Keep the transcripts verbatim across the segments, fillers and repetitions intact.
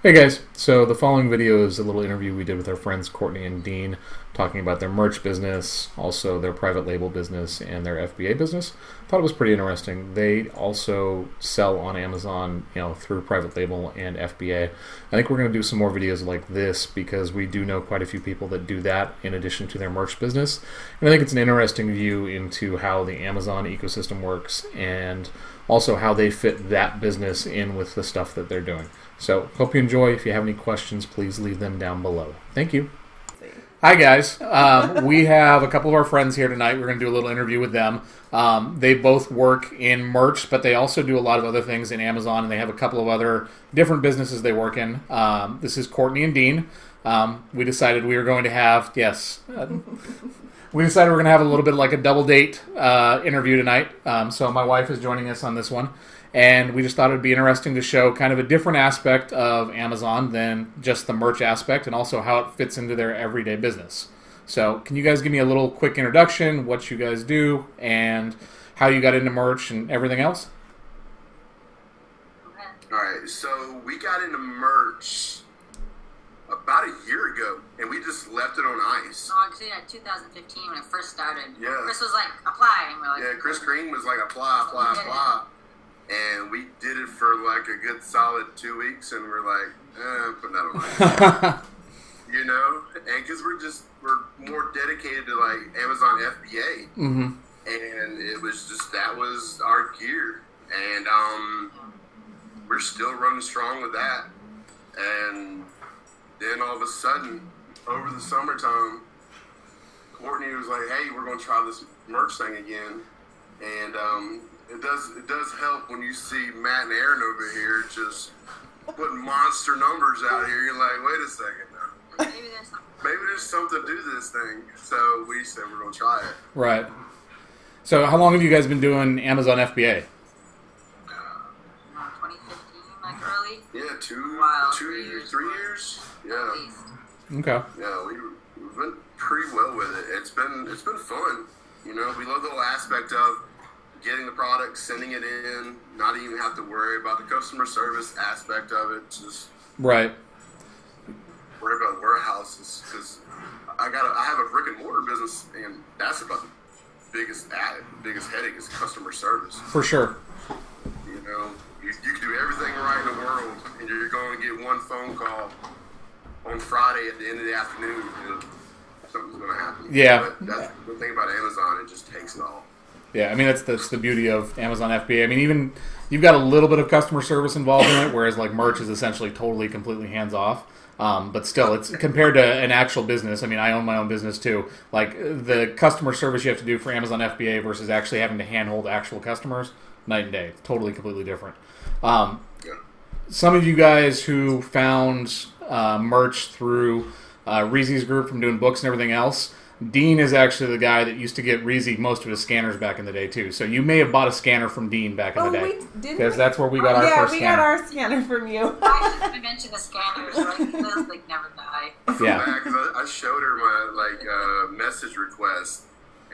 Hey guys, so the following video is a little interview we did with our friends Courtney and Dean talking about their merch business, also their private label business and their F B A business. Thought it was pretty interesting. They also sell on Amazon, you know, through private label and F B A. I think we're going to do some more videos like this because we do know quite a few people that do that in addition to their merch business. And I think it's an interesting view into how the Amazon ecosystem works and also how they fit that business in with the stuff that they're doing. So hope you enjoy. If you have any questions, please leave them down below. Thank you. Hi, guys. Um, we have a couple of our friends here tonight. We're going to do a little interview with them. Um, they both work in merch, but they also do a lot of other things in Amazon, and they have a couple of other different businesses they work in. Um, this is Courtney and Dean. Um, we decided we were going to have, yes, uh, we decided we're going to have a little bit like a double date uh, interview tonight. Um, so my wife is joining us on this one. And we just thought it would be interesting to show kind of a different aspect of Amazon than just the merch aspect and also how it fits into their everyday business. So can you guys give me a little quick introduction, what you guys do, and how you got into merch and everything else? All right, so we got into merch about a year ago, and we just left it on ice. Oh, actually, yeah, two thousand fifteen when it first started. Yeah. Chris was like, apply. And we're like, yeah, Chris Green was like, apply, apply, apply. And we did it for like a good solid two weeks, and we're like, eh, put that on. You know? And because we're just, we're more dedicated to like Amazon F B A. Mm-hmm. And it was just, that was our gear. And um, we're still running strong with that. And then all of a sudden, over the summertime, Courtney was like, hey, we're going to try this merch thing again. And, um, It does it does help when you see Matt and Aaron over here just putting monster numbers out here. You're like, wait a second. Maybe there's something. Maybe there's something to do this thing. So we said we're going to try it. Right. So how long have you guys been doing Amazon F B A? Uh, twenty fifteen, like early? Yeah, two, wow, two three years, three years. Yeah. At least. Okay. Yeah, we, we've been pretty well with it. It's been, it's been fun. You know, we love the whole aspect of getting the product, sending it in, not even have to worry about the customer service aspect of it. Just right. Worry about warehouses, because I got I have a brick and mortar business, and that's about the biggest ad, biggest headache is customer service. For sure. You know, you, you can do everything right in the world, and you're going to get one phone call on Friday at the end of the afternoon, and something's going to happen. Yeah. But that's the thing about Amazon; it just takes it all. Yeah, I mean, that's, that's the beauty of Amazon F B A. I mean, even you've got a little bit of customer service involved in it, whereas like merch is essentially totally, completely hands-off. Um, but still, it's compared to an actual business. I mean, I own my own business too. Like the customer service you have to do for Amazon F B A versus actually having to handhold actual customers, night and day. Totally, completely different. Um, some of you guys who found uh, merch through uh, Reezy's group from doing books and everything else, Dean is actually the guy that used to get Reezy most of his scanners back in the day, too. So you may have bought a scanner from Dean back in oh, the day. Because that's where we got oh, our yeah, first scanner. Yeah, we got our scanner from you. I shouldn't mention the scanners. Like, those, like, never die. Yeah. I showed her my, like, uh, message request,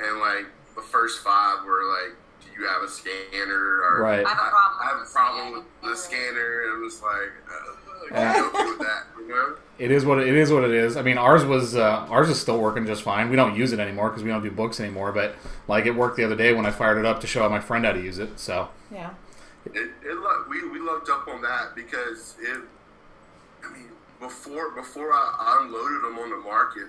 and, like, the first five were, like, do you have a scanner? Or, right. I have a problem, I, I have with, a problem with the scanner. And I'm just like, uh, yeah. Like, okay with that, you know? It is what it is. What it is. I mean, ours was uh, ours is still working just fine. We don't use it anymore because we don't do books anymore. But like, it worked the other day when I fired it up to show my friend how to use it. So yeah, it, it we we lucked up on that because it. I mean, before before I unloaded them on the market,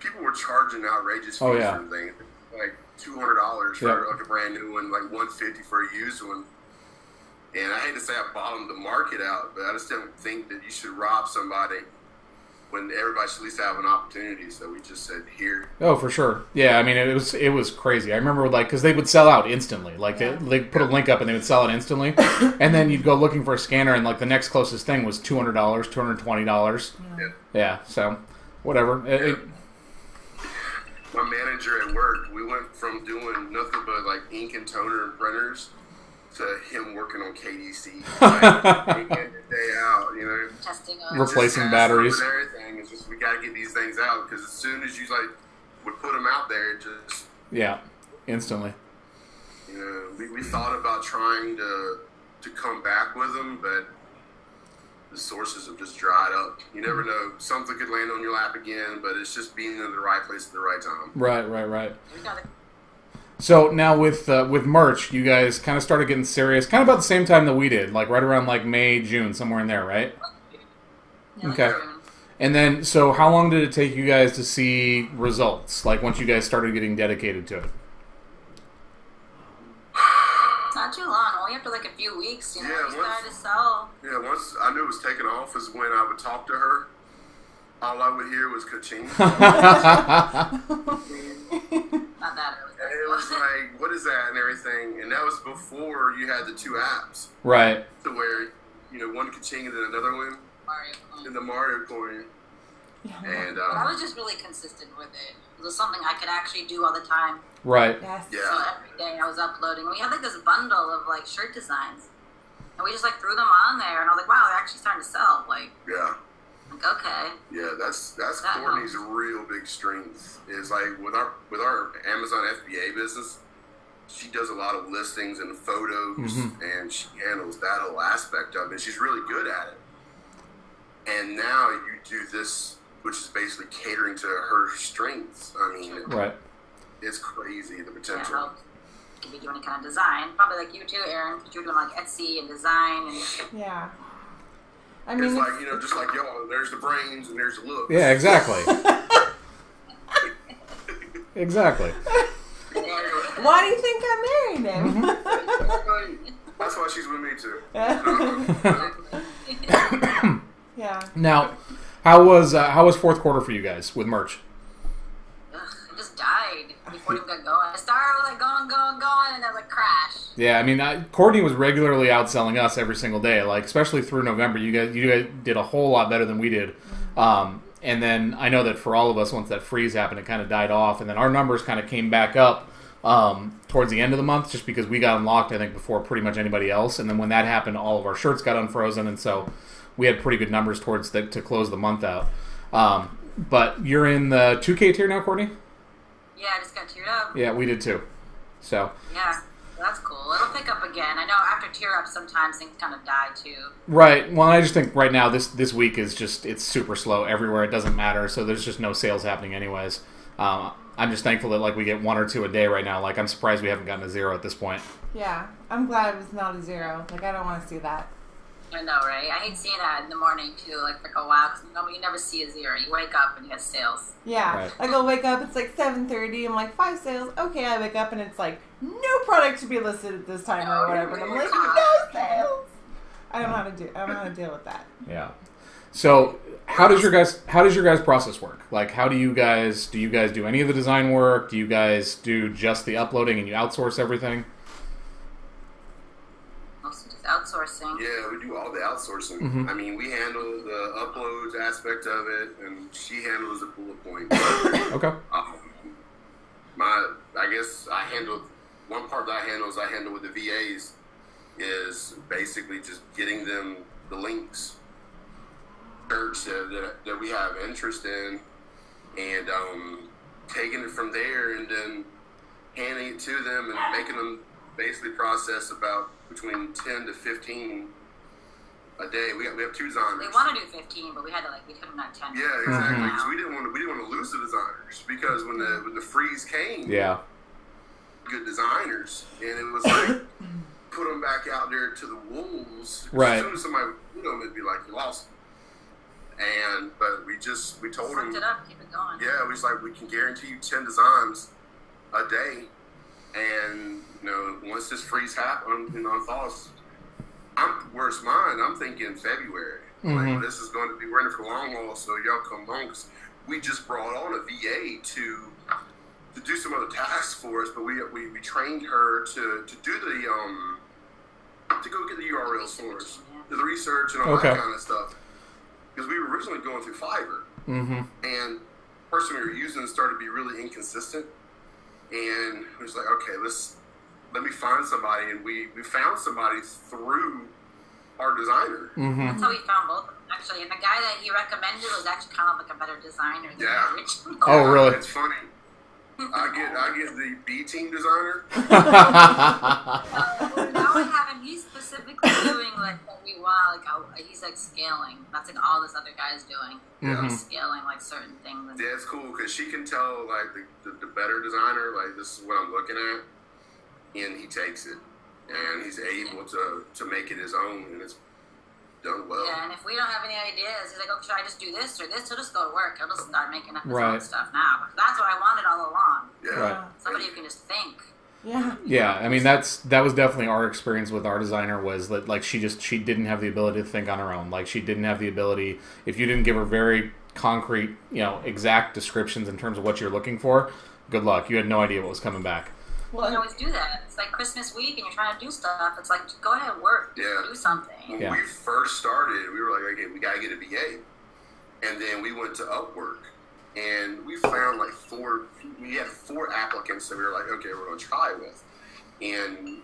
people were charging outrageous fees oh, yeah. for things like two hundred dollars yeah. for like a brand new one, like one fifty for a used one. And I hate to say I bottomed the market out, but I just don't think that you should rob somebody when everybody should at least have an opportunity. So we just said here. Oh, for sure. Yeah, I mean, it was it was crazy. I remember, like, because they would sell out instantly. Like, yeah. they they'd put a link up and they would sell it instantly. And then you'd go looking for a scanner, and, like, the next closest thing was two hundred dollars, two hundred twenty dollars. Yeah, yeah so whatever. Yeah. It, it, my manager at work, we went from doing nothing but, like, ink and toner and printers to him working on K D C, like, day in and day out, you know, testing on replacing batteries and everything. It's just we got to get these things out because as soon as you like would put them out there, it just yeah, instantly. You know, we, we thought about trying to to come back with them, but the sources have just dried up. You never know. Something could land on your lap again, but it's just being in the right place at the right time. Right, right, right. We got it. So now with uh, with merch, you guys kind of started getting serious kind of about the same time that we did, like right around like May, June, somewhere in there, right? Yeah, okay. Yeah. And then, so how long did it take you guys to see results, like once you guys started getting dedicated to it? Not too long, only after like a few weeks, you know, yeah, we once, started to sell. Yeah, once I knew it was taking off is when I would talk to her. All I would hear was ka-ching. Not that early. And it was like, what is that and everything? And that was before you had the two apps. Right. To where, you know, one ka-ching and then another one. Mario in the Mario coin. Yeah. And um, I was just really consistent with it. It was something I could actually do all the time. Right. Yes. Yeah. So every day I was uploading. We had like this bundle of like shirt designs. And we just like threw them on there. And I was like, wow, they're actually starting to sell. Like, yeah. Like, okay. Yeah, that's that's that Courtney's helps. Real big strength. Is like with our with our Amazon F B A business, she does a lot of listings and photos, mm-hmm. and she handles that whole aspect of it. She's really good at it. And now you do this, which is basically catering to her strengths. I mean, right. It's crazy, the potential. Yeah, well, you could be doing any kind of design. Probably like you too, Aaron. You're doing like Etsy and design. And yeah. I mean, it's like, you know, just like y'all, there's the brains and there's the looks. Yeah, exactly. Exactly. Why do you think I'm marrying him? Mm-hmm. That's why she's with me too. Yeah. Now, how was uh, how was fourth quarter for you guys with merch? Ugh, it just died before it got going. It started like going, going, going, and then like crash. Yeah, I mean, I, Courtney was regularly outselling us every single day. Like especially through November, you guys you guys did a whole lot better than we did. Mm-hmm. Um, and then I know that for all of us, once that freeze happened, it kind of died off, and then our numbers kind of came back up um, towards the end of the month, just because we got unlocked, I think, before pretty much anybody else. And then when that happened, all of our shirts got unfrozen, and so. We had pretty good numbers towards the, to close the month out. Um, but you're in the two K tier now, Courtney? Yeah, I just got tiered up. Yeah, we did too. So. Yeah, that's cool. It'll pick up again. I know after tier up sometimes things kind of die too. Right. Well, I just think right now this, this week is just, it's super slow everywhere. It doesn't matter. So there's just no sales happening anyways. Um, I'm just thankful that like we get one or two a day right now. Like I'm surprised we haven't gotten a zero at this point. Yeah, I'm glad it was not a zero. Like I don't want to see that. I know, right? I hate seeing that in the morning, too, like for a while, because you never see a zero. You wake up and you have sales. Yeah. Right. Like, I'll wake up, it's like seven thirty, I'm like, five sales. Okay, I wake up and it's like, no product should be listed at this time no, or whatever. And I'm like, no sales. I don't know how to do, I don't know how to deal with that. Yeah. So, how does your guys, how does your guys' process work? Like, how do you guys, do you guys do any of the design work? Do you guys do just the uploading and you outsource everything? Outsourcing. Yeah, we do all the outsourcing. Mm-hmm. I mean, we handle the uploads aspect of it, and she handles the bullet point. Okay. Um, my, I guess I handle one part that I handle is I handle with the V As is basically just getting them the links, shirts that that we have interest in, and um, taking it from there, and then handing it to them and making them basically process about. Between ten to fifteen a day, we have, we have two designers. We want to do fifteen, but we had to like we couldn't have ten. Yeah, exactly. Because mm-hmm. we didn't want to we didn't want to lose the designers because when the when the freeze came, yeah, good designers, and it was like put them back out there to the wolves. Right. As soon as somebody you know, it'd be like you lost them. And but we just we told them. Sucked it up, keep it going. Yeah, we just like we can guarantee you ten designs a day. And, you know, once this freeze happens, you know, thoughts, I'm worse mine, I'm thinking February. Mm-hmm. Like, this is going to be, we're in it for the long haul, so y'all come on. Cause we just brought on a V A to to do some other tasks for us, but we we, we trained her to, to do the, um, to go get the U R Ls for us, do the research and all okay. that kind of stuff. Because we were originally going through Fiverr. Mm-hmm. And the person we were using started to be really inconsistent. And it was like, okay, let's let me find somebody, and we, we found somebody through our designer. Mm-hmm. That's how we found both of them, actually. And the guy that he recommended was actually kind of like a better designer than yeah. the original. Oh, really? It's funny. I get I get the B team designer. No, no, I haven't. He's specifically doing like every while, like I, he's like scaling. That's like all this other guy's doing. Yeah. He's scaling like certain things. Yeah, it's cool because she can tell like the, the, the better designer, like this is what I'm looking at, and he takes it, and he's able to to make it his own, and it's done well. Yeah, and if we don't have any ideas, he's like, oh, should I just do this or this? He'll just go to work. He'll just start making up his right. own stuff now. That's what I wanted all along. Yeah. Right. Somebody who can just think. Yeah. Yeah, I mean, that's that was definitely our experience with our designer was that, like, she just, she didn't have the ability to think on her own. Like, she didn't have the ability, if you didn't give her very concrete, you know, exact descriptions in terms of what you're looking for, good luck. You had no idea what was coming back. Well, you always do that. It's like Christmas week and you're trying to do stuff. It's like, go ahead and work. Yeah. Do something. When yeah. we first started, we were like, okay, we got to get a V A. And then we went to Upwork. And we found like four, we had four applicants that we were like, okay, we're going to try with. And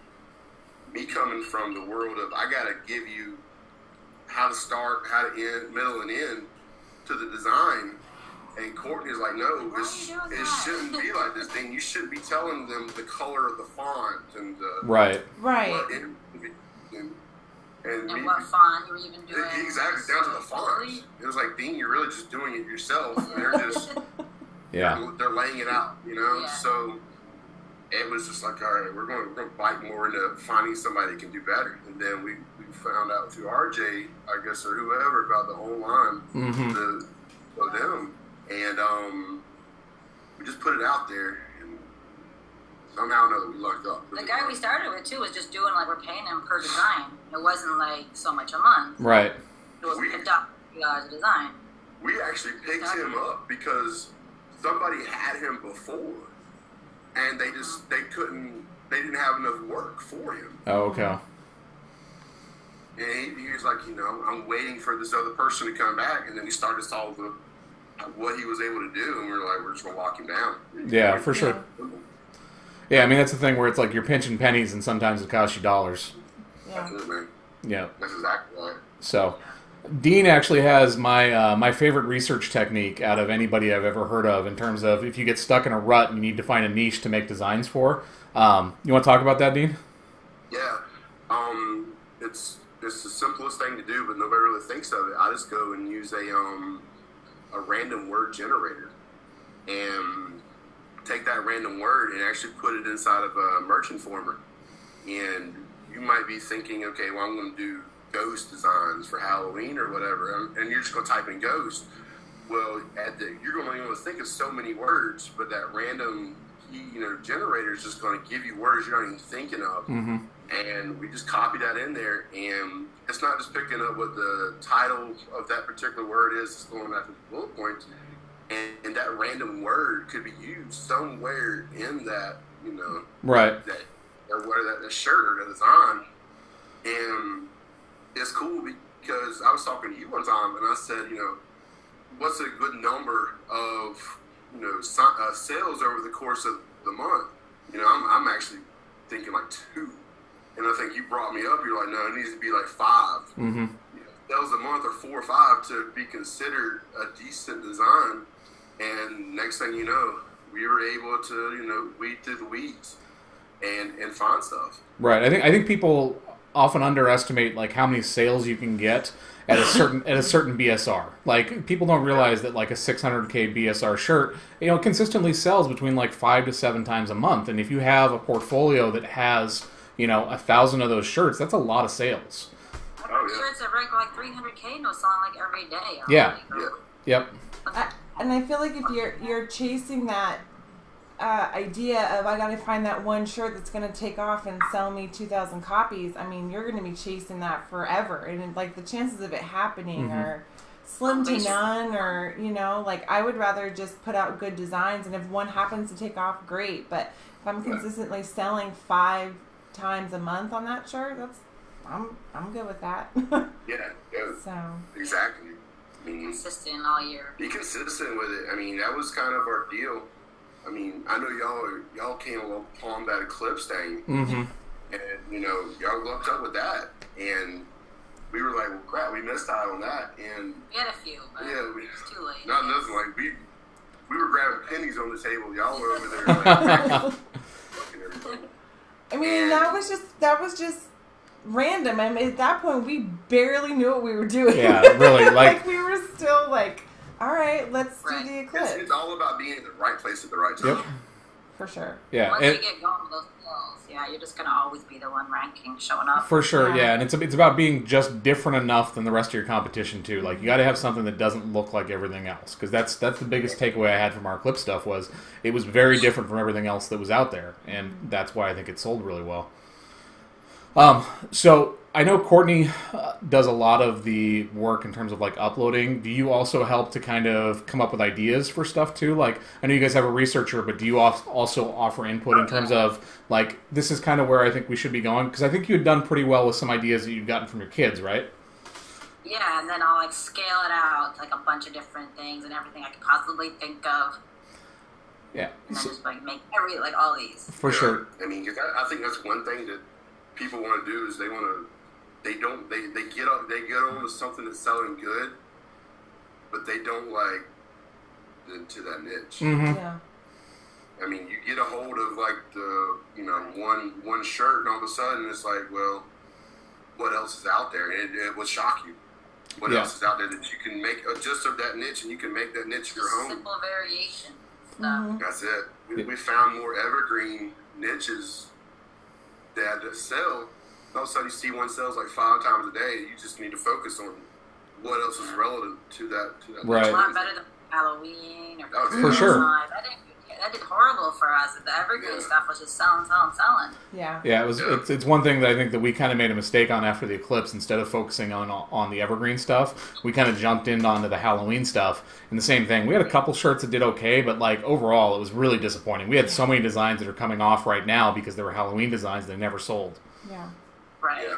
me coming from the world of, I got to give you how to start, how to end, middle and end to the design. And Courtney's like, no, this, it shouldn't be like this thing. You should be telling them the color of the font and the... Right. Right. What it, and and, and me, what font you were even doing. Exactly, down to the fonts. It was like, Dean, you're really just doing it yourself. And they're just... yeah. They're, they're laying it out, you know? Yeah. So it was just like, all right, we're going, we're going to bite more into finding somebody that can do better. And then we, we found out through R J, I guess, or whoever, about the online mm-hmm. the, of them. And um, we just put it out there, and somehow or another we lucked up. The guy we started with, too, was just doing, like, we're paying him per design. It wasn't, like, so much a month. Right. It was we, picked up a design. We actually picked That's him right. up because somebody had him before, and they just, they couldn't, they didn't have enough work for him. Oh, okay. And he, he was like, you know, I'm waiting for this other person to come back, and then he started to solve the... what he was able to do, and we were like, we're just going to lock him down. Yeah, for sure. Yeah, I mean, that's the thing where it's like you're pinching pennies, and sometimes it costs you dollars. Yeah. That's it, man. Yeah. That's exactly right. So, Dean actually has my uh, my favorite research technique out of anybody I've ever heard of in terms of if you get stuck in a rut and you need to find a niche to make designs for. Um, you want to talk about that, Dean? Yeah. Um, it's, it's the simplest thing to do, but nobody really thinks of it. I just go and use a... Um, a random word generator and take that random word and actually put it inside of a merch informer. And you might be thinking, okay, well, I'm going to do ghost designs for Halloween or whatever. And you're just going to type in ghost. Well, at the, you're going to be able to think of so many words, but that random, you know, generator is just going to give you words you're not even thinking of. Mm-hmm. And we just copy that in there, and it's not just picking up what the title of that particular word is, it's going after the bullet points, and, and that random word could be used somewhere in that, you know, right, that or whatever that shirt or that design. And it's cool because I was talking to you one time, and I said, you know, what's a good number of, you know, uh, sales over the course of the month? You know, I'm, I'm actually thinking like two. And I think you brought me up. You're like, no, it needs to be like five. Mm-hmm. You know, sales a month or four or five to be considered a decent design. And next thing you know, we were able to, you know, weed through the weeds and, and find stuff. Right. I think I think people often underestimate like how many sales you can get at a certain at a certain B S R. Like people don't realize that like a six hundred K B S R shirt, you know, consistently sells between like five to seven times a month. And if you have a portfolio that has you know, a thousand of those shirts, that's a lot of sales. I'm pretty sure it's like three hundred K and was selling like every day. Yeah. Like, yep. I, and I feel like if you're you're chasing that uh, idea of I got to find that one shirt that's going to take off and sell me two thousand copies, I mean, you're going to be chasing that forever. And like the chances of it happening mm-hmm. are slim to none or, you know, like I would rather just put out good designs and if one happens to take off, great. But if I'm consistently selling five times a month on that shirt, that's I'm I'm good with that. yeah, yeah. So exactly. I mean, consistent all year. Be consistent with it. I mean, that was kind of our deal. I mean, I know y'all y'all came upon that Eclipse thing, mm-hmm. and you know y'all lucked up with that, and we were like, well, crap, we missed out on that, and we had a few, but yeah, we, it was too late. Not nothing like we we were grabbing pennies on the table. Y'all were over there like, fucking everything. I mean, that was just that was just random. I mean, at that point, we barely knew what we were doing. Yeah, really. Like, like we were still like, all right, let's right. do the eclipse. It's, it's all about being in the right place at the right time. Yep. For sure. Yeah. Once and, you get going with those skills, yeah, you're just going to always be the one ranking, showing up. For sure, yeah. yeah. And it's it's about being just different enough than the rest of your competition, too. Like, you got to have something that doesn't look like everything else. Because that's, that's the biggest takeaway I had from our clip stuff was it was very different from everything else that was out there. And that's why I think it sold really well. Um, so I know Courtney uh, does a lot of the work in terms of like uploading. Do you also help to kind of come up with ideas for stuff too? Like, I know you guys have a researcher, but do you also offer input in terms of like, this is kind of where I think we should be going? Because I think you had done pretty well with some ideas that you'd gotten from your kids, right? Yeah, and then I'll like scale it out to like a bunch of different things and everything I could possibly think of. Yeah. And then so, just like make every, like all these. For yeah, sure. I mean, I think that's one thing that people want to do is they want to, they don't, they, they get up, they get on to something that's selling good, but they don't like into that niche. Mm-hmm. Yeah. I mean, you get a hold of like the, you know, one, one shirt and all of a sudden it's like, well, what else is out there? And it, it will shock you. What yeah. else is out there that you can make just of that niche and you can make that niche just your own. Simple variation. Mm-hmm. That's it. We, we found more evergreen niches that sell. All of a sudden you see one sells like five times a day. You just need to focus on what else is relevant to that. To that right. It's a lot better than Halloween or oh, yeah. for sure. That did, that did horrible for us. The evergreen yeah. stuff was just selling, selling, selling. Yeah. Yeah. It was. Yeah. It's, it's one thing that I think that we kind of made a mistake on after the eclipse. Instead of focusing on on the evergreen stuff, we kind of jumped in onto the Halloween stuff. And the same thing. We had a couple shirts that did okay, but like overall, it was really disappointing. We had so many designs that are coming off right now because they were Halloween designs that never sold. Yeah. Right. Yeah.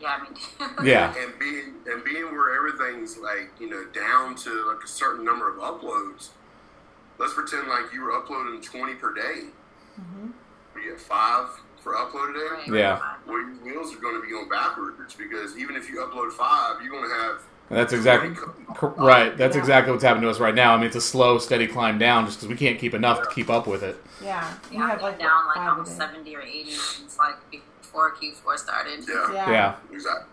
Yeah, I mean. yeah. And being and being where everything's like, you know, down to like a certain number of uploads. Let's pretend like you were uploading twenty per day. Mm-hmm. You get five for upload a day. Right. Yeah. Well, your wheels are going to be going backwards because even if you upload five, you're going to have. That's exactly right. That's yeah. exactly what's happened to us right now. I mean, it's a slow, steady climb down just because we can't keep enough yeah. to keep up with it. Yeah, you yeah, have like down like almost seventy or eighty since like before Q four started. Yeah, yeah, yeah. exactly.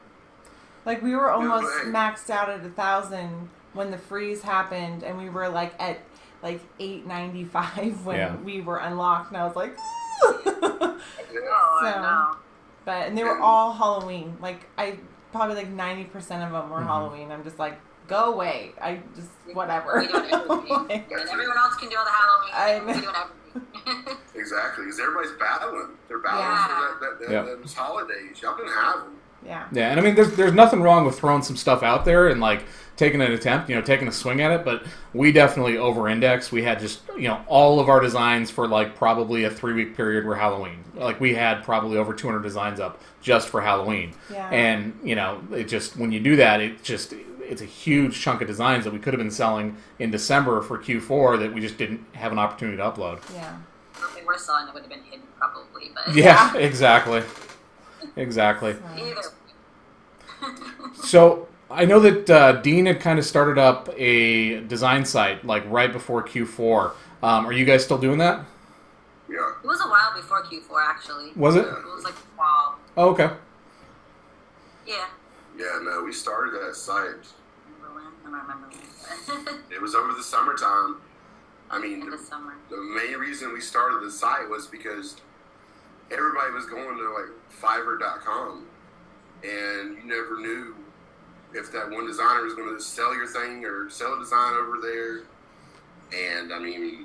Like we were almost yeah, but, hey. maxed out at a thousand when the freeze happened, and we were like at like eight ninety five when yeah. we were unlocked, and I was like, oh, so, but and they were all Halloween. Like I. Probably like ninety percent of them were mm-hmm. Halloween. I'm just like, go away. I just whatever. We don't like, and everyone else can do all the Halloween. I, we don't everything. Exactly, because everybody's battling. They're battling yeah. for that, that, that, yep. those holidays. Y'all can have them. Yeah. Yeah, and I mean, there's there's nothing wrong with throwing some stuff out there and like taking an attempt, you know, taking a swing at it. But we definitely over-indexed. We had just, you know, all of our designs for like probably a three-week period were Halloween. Like we had probably over two hundred designs up just for Halloween. Yeah. And you know, it just when you do that, it just it's a huge chunk of designs that we could have been selling in December for Q four that we just didn't have an opportunity to upload. Yeah, if we were selling, it would have been hidden probably. But yeah, exactly. Exactly. So I know that uh, Dean had kind of started up a design site like right before Q four. Um, are you guys still doing that? Yeah. It was a while before Q four, actually. Was it? It was like a while. Oh, okay. Yeah. Yeah, no, we started that site. I don't remember when. It was over the summertime. I mean, the, the, summer. The main reason we started the site was because everybody was going to like Fiverr dot com, and you never knew if that one designer was going to sell your thing or sell a design over there. And I mean, we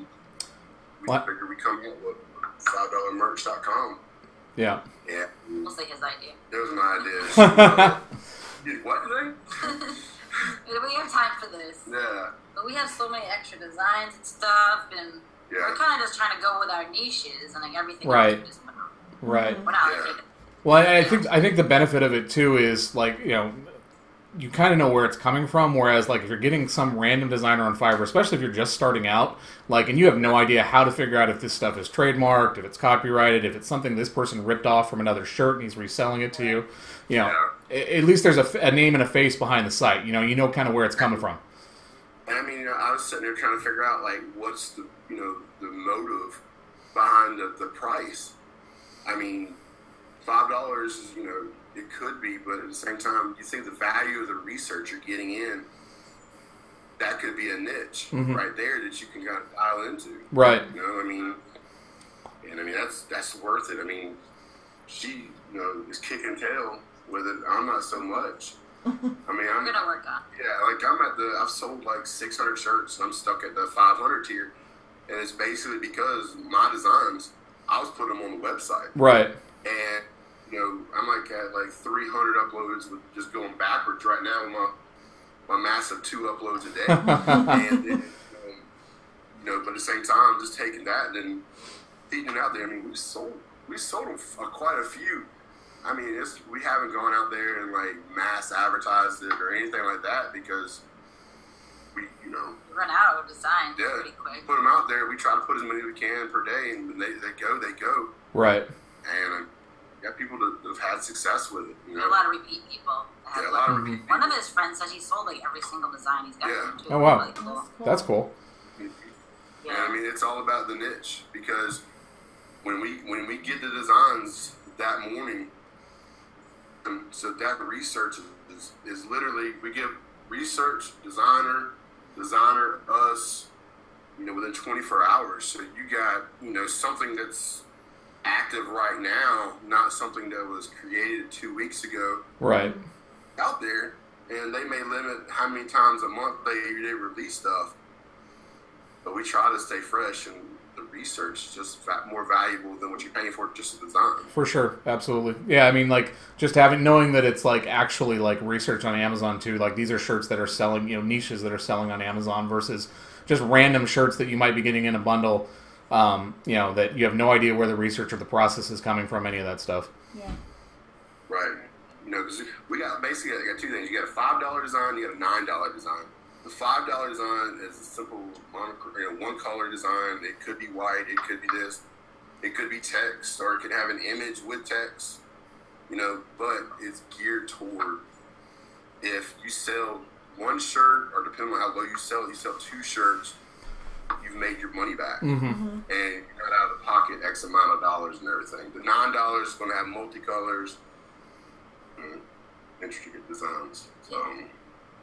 what? figured we come up with five dollar merch dot com. Yeah. Yeah. Mostly his idea. It was my idea. Dude, what today? We have time for this. Yeah. But we have so many extra designs and stuff, and yeah. we're kind of just trying to go with our niches and like everything. Right. Else Right. Yeah. Well, I, I think I think the benefit of it too is like you know, you kind of know where it's coming from. Whereas like if you're getting some random designer on Fiverr, especially if you're just starting out, like and you have no idea how to figure out if this stuff is trademarked, if it's copyrighted, if it's something this person ripped off from another shirt and he's reselling it to you, you know, yeah. at least there's a, a name and a face behind the site. You know, you know kind of where it's coming from. And I mean, you know, I was sitting there trying to figure out, like, what's the, you know, the motive behind the, the price. I mean, five dollars is, you know, it could be, but at the same time, you think the value of the research you're getting in, that could be a niche mm-hmm. right there that you can kind of dial into. Right. You know, I mean, and I mean, that's, that's worth it. I mean, she, you know, is kicking tail with it. I'm not so much. I mean, I'm gonna work on. Yeah, like I'm at the. I've sold like six hundred shirts, and I'm stuck at the five hundred tier, and it's basically because my designs, I was putting them on the website, right? And you know, I'm like at like three hundred uploads with just going backwards right now with my my massive two uploads a day, and then, um, you know, but at the same time, just taking that and then feeding it out there. I mean, we sold we sold them quite a few. I mean, it's, we haven't gone out there and, like, mass advertised it or anything like that because we, you know... We run out of design yeah, pretty quick. Put them out there. We try to put as many as we can per day, and when they, they go, they go. Right. And I've got people that have had success with it, you know? A lot of repeat people. Yeah, a lot of repeat people. One of his friends says he sold, like, every single design he's got. Yeah. Oh, wow. Really cool. That's cool. Yeah. And, I mean, it's all about the niche because when we when we get the designs that morning... So that research is, is literally, we give research, designer, designer, us, you know, within twenty-four hours. So you got, you know, something that's active right now, not something that was created two weeks ago. Right. Out there, and they may limit how many times a month they, they release stuff. But we try to stay fresh, and the research is just more valuable than what you're paying for just the design. For sure. Absolutely. Yeah. I mean, like, just having, knowing that it's like actually like research on Amazon too. Like, these are shirts that are selling, you know, niches that are selling on Amazon versus just random shirts that you might be getting in a bundle, um, you know, that you have no idea where the research or the process is coming from, any of that stuff. Yeah. Right. You know, because we got basically I got two things. You got a five dollar design, you got a nine dollar design. The five dollar design is a simple monoc- you know, one-color design. It could be white. It could be this. It could be text, or it could have an image with text, you know, but it's geared toward if you sell one shirt, or depending on how low you sell, you sell two shirts, you've made your money back. Mm-hmm. And you got out of the pocket X amount of dollars and everything. The nine dollars is going to have multicolors, mm, intricate designs. So...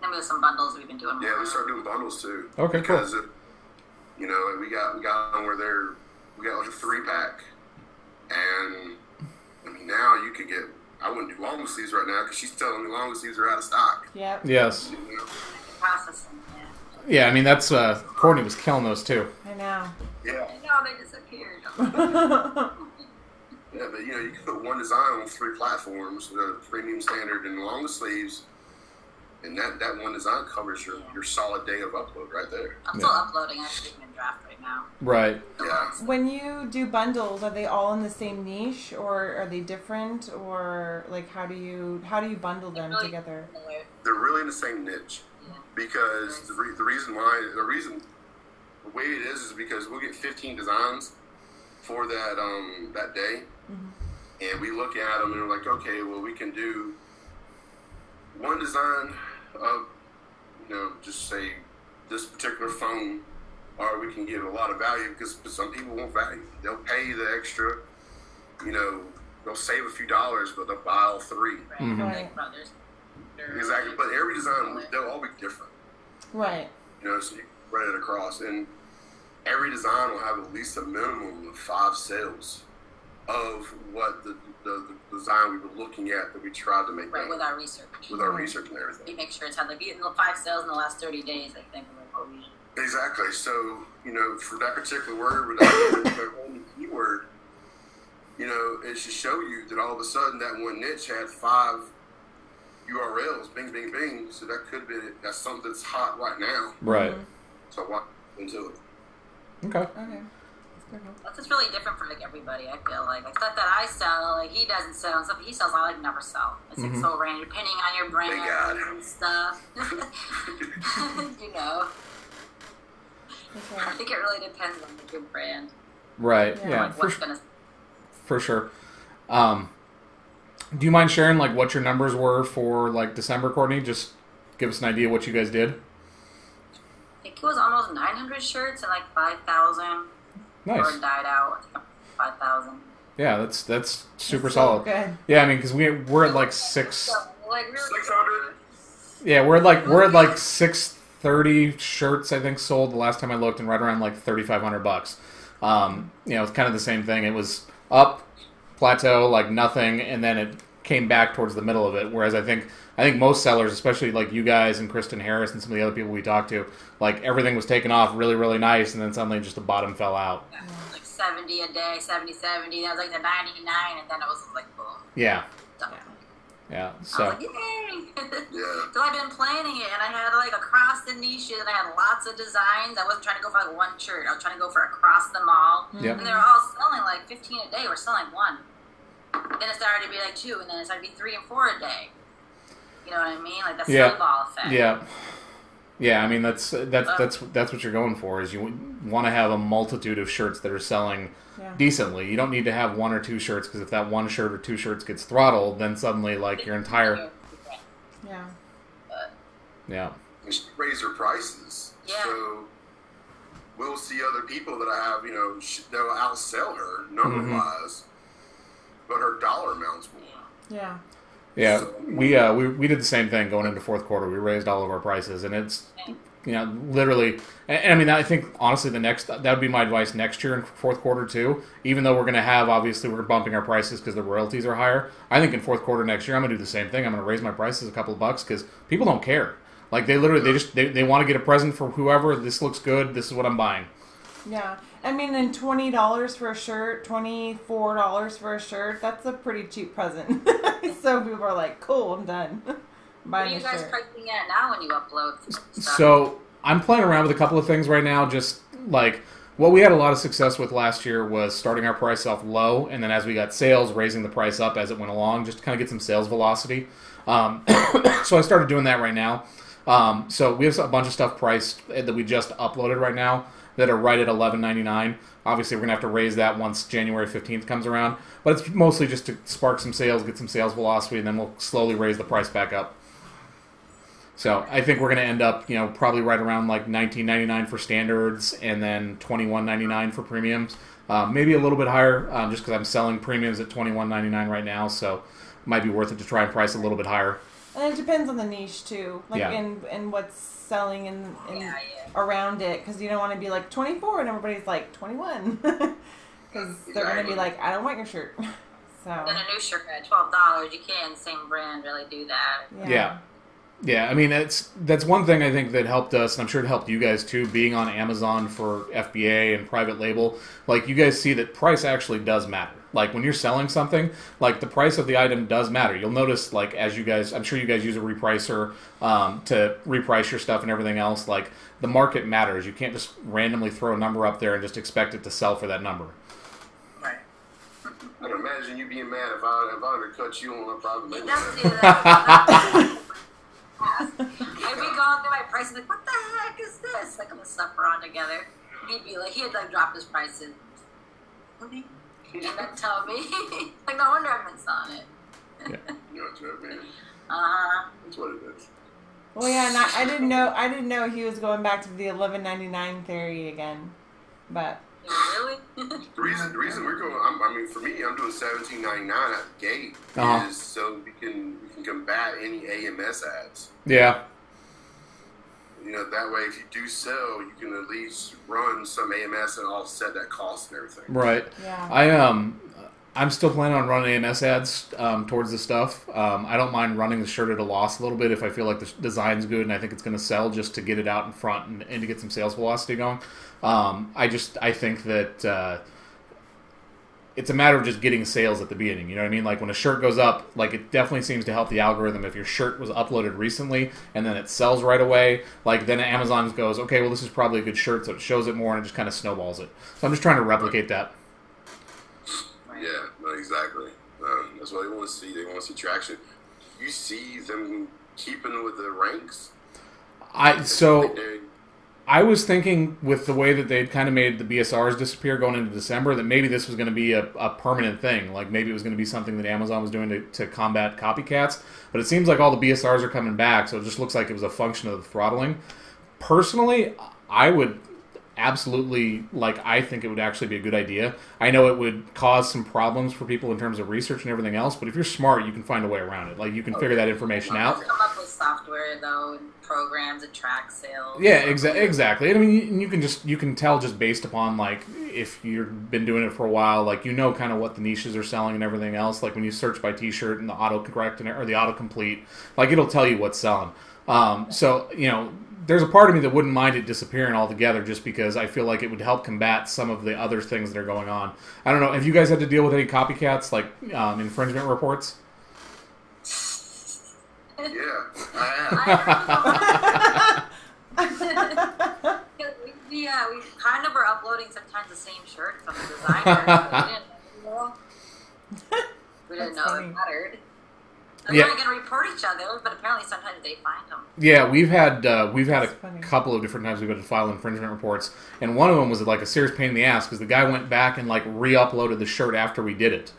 And with some bundles we've been doing. Yeah, more. We started doing bundles too. Okay, because cool. It, you know, we got we got on where they're we got like a three pack, and I mean now you could get. I wouldn't do long sleeves right now because she's telling me long sleeves are out of stock. Yep. Yes. You know? Processing. Yeah. Yeah, I mean that's uh, Courtney was killing those too. I know. Yeah. I know they disappeared. Yeah, but you know you can put one design on three platforms: the premium, standard, and long sleeves. And that, that one design covers your, your solid day of upload right there. I'm still yeah. uploading. I'm just in draft right now. Right. Yeah. When you do bundles, are they all in the same niche, or are they different, or like how do you how do you bundle them really together? Similar. They're really in the same niche yeah. because nice. the re- the reason why the reason the way it is is because we'll get fifteen designs for that um that day, mm-hmm. and we look at them and we're like, okay, well we can do one design. Of, you know, just say this particular phone, or we can give a lot of value because some people want value. They'll pay the extra, you know, they'll save a few dollars, but they'll buy all three. Right. Mm-hmm. Right. Exactly. But every design, they'll all be different. Right. You know, so you spread it across. And every design will have at least a minimum of five sales of what the The, the design we were looking at that we tried to make right, with our research with our research and everything. We make sure it's had like five sales in the last thirty days, I think. Like, oh, exactly. So, you know, for that particular word, with that keyword, you know, it should show you that all of a sudden that one niche had five U R Ls, bing, bing, bing. So that could be that's something that's hot right now. Right. Mm-hmm. So walk into it. Okay. Okay. That's just really different for like everybody. I feel like like stuff that I sell, like he doesn't sell, and stuff he sells, I like never sell. It's mm-hmm. like so random, depending on your brand and stuff. You know, I think it really depends on the good brand, right? Yeah, yeah. Like what's for, gonna... for sure. Um, do you mind sharing like what your numbers were for like December, Courtney? Just give us an idea what you guys did. think it was almost nine hundred shirts and like five thousand. Nice. Or died out, five thousand. Yeah, that's that's super that's so solid. Good. Yeah, I mean, because we we're at like six. Like really six hundred. Yeah, we're at like we're at like six thirty shirts I think sold the last time I looked, and right around like thirty five hundred bucks. Um, you know, it's kind of the same thing. It was up, plateau, like nothing, and then it came back towards the middle of it. Whereas I think I think most sellers, especially like you guys and Kristen Harris and some of the other people we talked to, like everything was taking off really really nice, and then suddenly just the bottom fell out. Yeah. seventy a day, seventy, seventy. That was like the ninety-nine, and then it was like, boom. Yeah. Done. Yeah. So. I was like, yay! So I've been planning it, and I had like across the niches, and I had lots of designs. I wasn't trying to go for like one shirt. I was trying to go for across the mall. Yep. And they were all selling like fifteen a day. We're selling one. Then it started to be like two, and then it started to be three and four a day. You know what I mean? Like the yeah. snowball effect. Yeah. Yeah, I mean that's that's that's that's what you're going for, is you want to have a multitude of shirts that are selling yeah. decently. You don't need to have one or two shirts, because if that one shirt or two shirts gets throttled, then suddenly like your entire yeah yeah you should raise your prices. Yeah. So we'll see other people that I have, you know, that will outsell her number mm-hmm. wise, but her dollar amounts will. Yeah. Yeah, we uh we, we did the same thing going into fourth quarter. We raised all of our prices, and it's, you know, literally. And, and I mean, I think honestly, the next that would be my advice next year in fourth quarter too. Even though we're gonna have, obviously we're bumping our prices because the royalties are higher. I think in fourth quarter next year, I'm gonna do the same thing. I'm gonna raise my prices a couple of bucks, because people don't care. Like they literally, they just they, they want to get a present for whoever. This looks good. This is what I'm buying. Yeah, I mean, then twenty dollars for a shirt, twenty four dollars for a shirt. That's a pretty cheap present. So people are like, "Cool, I'm done." Buying what are you guys pricing at now when you upload stuff? So I'm playing around with a couple of things right now. Just like what we had a lot of success with last year was starting our price off low, and then as we got sales, raising the price up as it went along, just to kind of get some sales velocity. Um, so I started doing that right now. Um, so we have a bunch of stuff priced that we just uploaded right now that are right at eleven ninety-nine. Obviously, we're going to have to raise that once January fifteenth comes around. But it's mostly just to spark some sales, get some sales velocity, and then we'll slowly raise the price back up. So I think we're going to end up, you know, probably right around like nineteen ninety-nine for standards and then twenty-one ninety-nine for premiums. Uh, maybe a little bit higher, um, just because I'm selling premiums at twenty-one ninety-nine right now. So it might be worth it to try and price a little bit higher. And it depends on the niche, too, like yeah. and, and what's selling in, in yeah, yeah. around it, because you don't want to be like twenty-four and everybody's like twenty-one, because exactly. they're going to be like, I don't want your shirt. So then a new shirt at twelve dollars, you can, same brand, really do that. Yeah. Yeah, yeah. I mean, it's, that's one thing I think that helped us, and I'm sure it helped you guys, too, being on Amazon for F B A and private label. Like, you guys see that price actually does matter. Like, when you're selling something, like, the price of the item does matter. You'll notice, like, as you guys, I'm sure you guys use a repricer um, to reprice your stuff and everything else. Like, the market matters. You can't just randomly throw a number up there and just expect it to sell for that number. Right. I can imagine you being mad if I, if I were to cut you on a problem. It does do that. I'd be going through my prices, like, what the heck is this? Like, I'm going to suffer on together. He'd be like, he'd, like, drop his prices. Okay. And then tell me, like, no wonder I've been selling it. Yeah. You know what I mean? Uh-huh. That's what it is. Well, yeah, and I, I didn't know I didn't know he was going back to the eleven ninety-nine theory again, but... Really? the, reason, the reason we're going, I'm, I mean, for me, I'm doing seventeen ninety-nine at the gate, uh-huh. is so we can, we can combat any A M S ads. Yeah. You know, that way, if you do sell, you can at least run some A M S and offset that cost and everything. Right. Yeah. I um, I'm still planning on running A M S ads um, towards the stuff. Um, I don't mind running the shirt at a loss a little bit if I feel like the design's good and I think it's going to sell, just to get it out in front and, and to get some sales velocity going. Um, I just I think that uh, it's a matter of just getting sales at the beginning. You know what I mean? Like when a shirt goes up, like it definitely seems to help the algorithm. If your shirt was uploaded recently and then it sells right away, like then Amazon goes, okay, well this is probably a good shirt, so it shows it more and it just kind of snowballs it. So I'm just trying to replicate that. Yeah, no, exactly. Um, that's what they want to see. They want to see traction. You see them keeping with the ranks? I so. I was thinking with the way that they'd kind of made the B S Rs disappear going into December that maybe this was going to be a, a permanent thing. Like maybe it was going to be something that Amazon was doing to, to combat copycats. But it seems like all the B S Rs are coming back, so it just looks like it was a function of the throttling. Personally, I would absolutely, like, I think it would actually be a good idea. I know it would cause some problems for people in terms of research and everything else, but if you're smart, you can find a way around it. Like, you can okay. figure that information out. Come up with software, though, and programs to track sales. Yeah, exa- exactly. I mean, you, you can just, you can tell just based upon, like, if you've been doing it for a while, like, you know kind of what the niches are selling and everything else. Like, when you search by t-shirt and the autocorrect and, or the autocomplete, like, it'll tell you what's selling. Um, so, you know, there's a part of me that wouldn't mind it disappearing altogether just because I feel like it would help combat some of the other things that are going on. I don't know. Have you guys had to deal with any copycats, like um, infringement reports? Yeah, I am. Yeah, we kind of were uploading sometimes the same shirt from the designer. We didn't know, we didn't know it mattered. They're yeah. not going to report each other, but apparently sometimes they find them. Yeah, we've had uh, we've had That's a funny. couple of different times we've had to file infringement reports, and one of them was like a serious pain in the ass because the guy went back and like re-uploaded the shirt after we did it,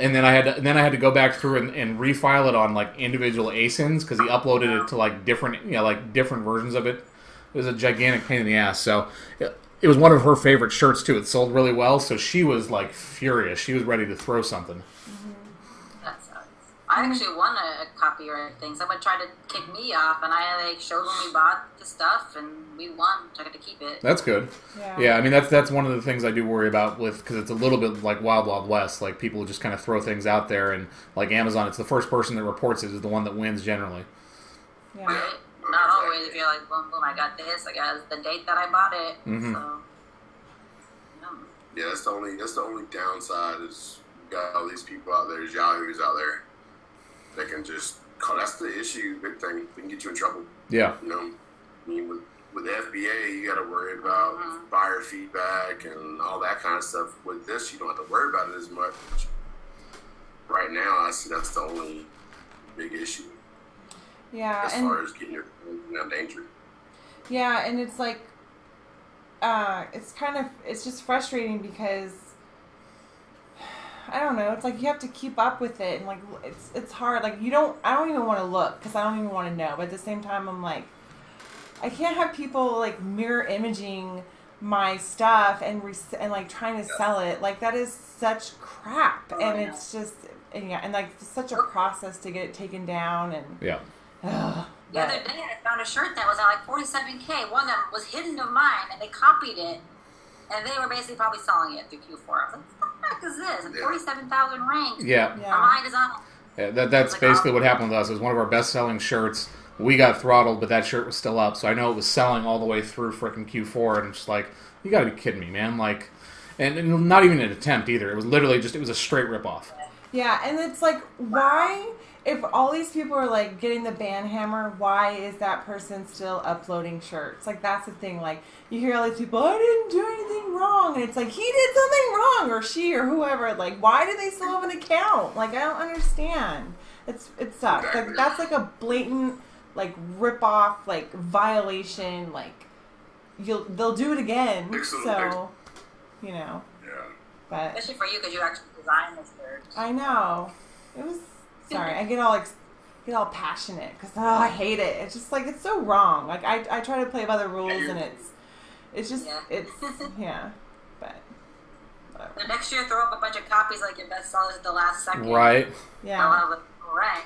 and then I had to, and then I had to go back through and, and refile it on like individual A S I Ns because he uploaded it to like different you know, like different versions of it. It was a gigantic pain in the ass. So it, it was one of her favorite shirts too. It sold really well, so she was like furious. She was ready to throw something. I actually won a, a copyright thing. Someone tried to kick me off, and I like showed them we bought the stuff, and we won. So I got to keep it. That's good. Yeah. yeah, I mean, that's that's one of the things I do worry about with, because it's a little bit like Wild Wild West. Like, people just kind of throw things out there, and like Amazon, it's the first person that reports it is the one that wins generally. Yeah. Right? Not always. If you're like, boom, boom, I got this. I got the date that I bought it. Mm-hmm. So, yeah. yeah, that's the only, that's the only downside is you got all these people out there, there's yahoos out there. They can just call. That's the issue. Big thing. We can get you in trouble. Yeah. You know, I mean, with with the F B A, you got to worry about mm-hmm. buyer feedback and all that kind of stuff. With this, you don't have to worry about it as much. Right now, I see that's the only big issue. Yeah. As and, far as getting your you know, danger. Yeah, and it's like, uh, it's kind of it's just frustrating because. I don't know. It's like you have to keep up with it, and like it's it's hard. Like you don't. I don't even want to look because I don't even want to know. But at the same time, I'm like, I can't have people like mirror imaging my stuff and re- and like trying to sell it. Like that is such crap, and it's just and yeah, and like such a process to get it taken down and yeah. Ugh, the other day, I found a shirt that was at like forty-seven K. One that was hidden of mine, and they copied it, and they were basically probably selling it through Q four. Is this yeah. forty-seven thousand rank? Yeah, yeah. Is on. yeah that, that's like, basically oh. what happened with us. It was one of our best-selling shirts. We got throttled, but that shirt was still up. So I know it was selling all the way through frickin' Q four, and I'm just like, you got to be kidding me, man! Like, and, and not even an attempt either. It was literally just it was a straight ripoff. Yeah, and it's like, why? If all these people are like getting the ban hammer, why is that person still uploading shirts? Like that's the thing. Like you hear all these people, I didn't do anything wrong, and it's like he did something wrong, or she, or whoever. Like why do they still have an account? Like I don't understand. It's it sucks. Like that's like a blatant like rip off, like violation. Like you'll they'll do it again. So you know. Yeah. But especially for you because you actually designed this shirt. I know. It was. Sorry, I get all like, get all passionate because oh, I hate it. It's just like it's so wrong. Like I, I try to play by the rules and it's, it's just yeah. it's yeah, but. Whatever. The next year, throw up a bunch of copies like your best sellers at the last second. Right. Yeah. I'll have a, right.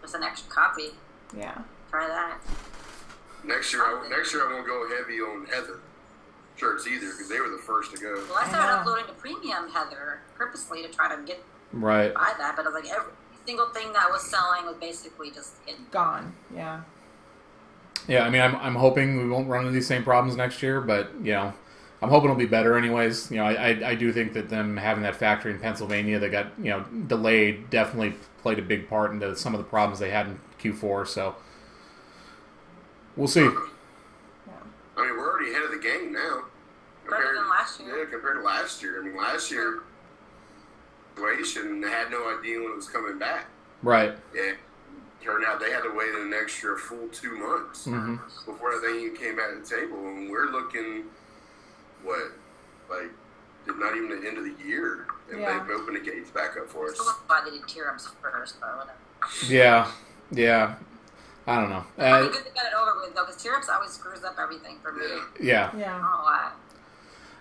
There's an extra copy. Yeah. Try that. Next year, I, next year I won't go heavy on Heather shirts either because they were the first to go. Well, I started yeah. uploading to premium Heather purposely to try to get right buy that, but I was like every. Single thing that I was selling was basically just hidden. Gone. Yeah. Yeah, I mean, I'm I'm hoping we won't run into these same problems next year, but you know, I'm hoping it'll be better anyways. You know, I I, I do think that them having that factory in Pennsylvania that got you know delayed definitely played a big part into some of the problems they had in Q four. So we'll see. Yeah. I mean, we're already ahead of the game now. Compared, better than last year. Yeah, compared to last year. I mean, last year. And they had no idea when it was coming back. Right. Yeah. Turned out they had to wait an extra full two months mm-hmm. before that thing came back to the table. And we're looking, what, like, not even the end of the year. And yeah. they've opened the gates back up for us. I don't know why they did tear ups first, but whatever. Yeah. Yeah. I don't know. Uh, I'm good to get it over with, though, because tear-ups always screws up everything for me. Yeah. Yeah. I don't know why.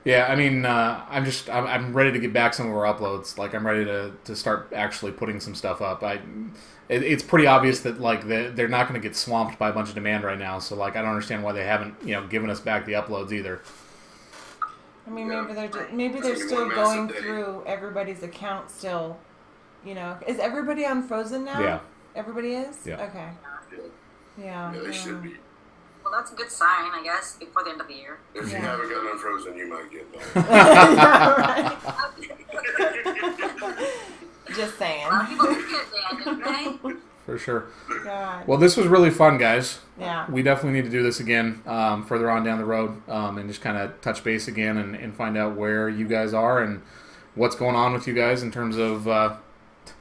Yeah, I mean, uh, I'm just, I'm, I'm ready to get back some of our uploads. Like, I'm ready to, to start actually putting some stuff up. I, it, it's pretty obvious that, like, the, they're not going to get swamped by a bunch of demand right now. So, like, I don't understand why they haven't, you know, given us back the uploads either. I mean, yeah. maybe they're just, maybe they're still going through everybody's account still, you know. Is everybody on Frozen now? Yeah. Everybody is? Yeah. Okay. Yeah. Yeah, they yeah. should be. Well, that's a good sign, I guess, before the end of the year. If yeah. you haven't gotten on Frozen, you might get one. Yeah, right. Just saying. A lot of people did get that, didn't they? For sure. God. Well, this was really fun, guys. Yeah. We definitely need to do this again um, further on down the road um, and just kind of touch base again and, and find out where you guys are and what's going on with you guys in terms of uh,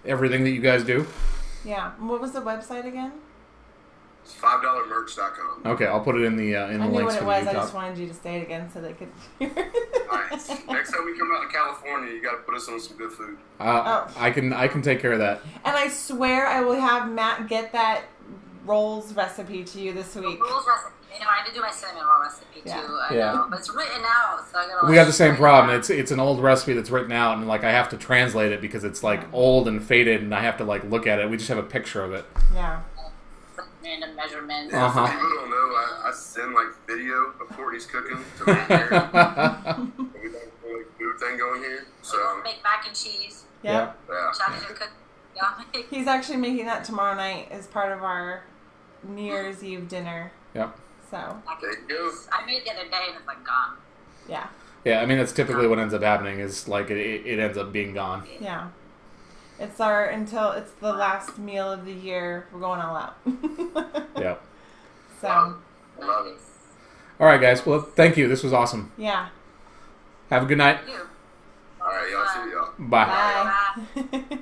everything that you guys do. Yeah. What was the website again? It's five dollar merch dot com. Okay, I'll put it in the uh, in the links for you. I knew what it was. I just wanted you to say it again so they could hear it. All right. Next time we come out to California, you got to put us on some good food. Uh, oh. I can I can take care of that. And I swear I will have Matt get that rolls recipe to you this week. The rolls recipe. And I had to do my cinnamon roll recipe, yeah. too. I yeah. know. But it's written out, so I got to We got the same problem. It's it's an old recipe that's written out, and, like, I have to translate it because it's, like, yeah. old and faded, and I have to, like, look at it. We just have a picture of it. Yeah. Random measurements. Yeah, uh-huh. I don't know. I, I send, like, video of Courtney's cooking to Matt and Aaron. We got a food thing going here. So we make mac and cheese. Yep. Yeah. Chocolate cookie. He's actually making that tomorrow night as part of our New Year's Eve dinner. Yep. So. There you go. I made it the other day and it's, like, gone. Yeah. Yeah, I mean, that's typically what ends up happening is, like, it, it ends up being gone. Yeah. It's our, until, it's the last meal of the year. We're going all out. Yeah. So. Wow. Love it. All right, guys. Well, thank you. This was awesome. Yeah. Have a good night. Thank you. All right, y'all. See y'all. Bye. Bye. Bye.